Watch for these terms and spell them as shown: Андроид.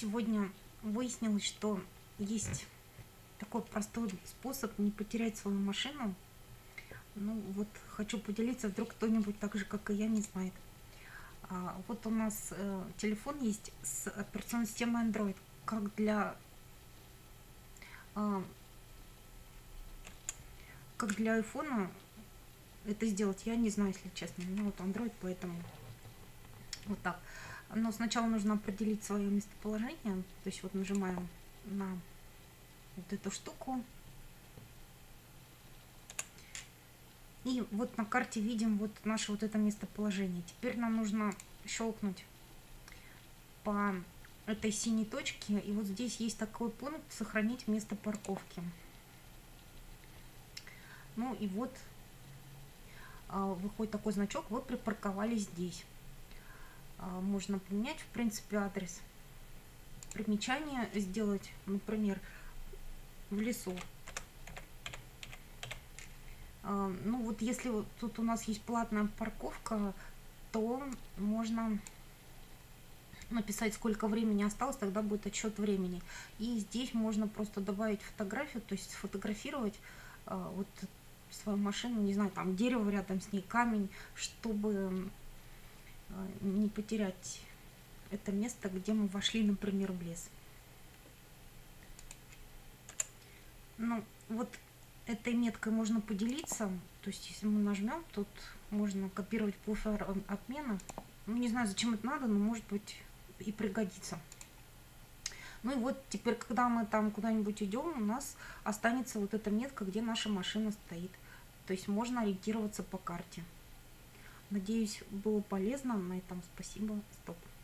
Сегодня выяснилось, что есть такой простой способ не потерять свою машину. Ну вот, хочу поделиться, вдруг кто-нибудь так же, как и я, не знает. Вот у нас телефон есть с операционной системой Андроид, как для айфона это сделать, я не знаю, если честно. У меня вот Android, поэтому вот так. Но сначала нужно определить свое местоположение. То есть вот нажимаем на вот эту штуку. И вот на карте видим вот наше вот это местоположение. Теперь нам нужно щелкнуть по этой синей точке. И вот здесь есть такой пункт «Сохранить место парковки». Ну и вот выходит такой значок, вы припарковались здесь. Можно поменять, в принципе, адрес. Примечание сделать, например, в лесу. Ну вот если вот тут у нас есть платная парковка, то можно написать, сколько времени осталось, тогда будет отсчет времени. И здесь можно просто добавить фотографию, то есть сфотографировать вот свою машину, не знаю, там дерево рядом с ней, камень, чтобы не потерять это место, где мы вошли, например, в лес. Ну, вот этой меткой можно поделиться. То есть, если мы нажмем, тут можно копировать буфер обмена. Ну, не знаю, зачем это надо, но, может быть, и пригодится. Ну и вот теперь, когда мы там куда-нибудь идем, у нас останется вот эта метка, где наша машина стоит. То есть, можно ориентироваться по карте. Надеюсь, было полезно. На этом спасибо. Стоп.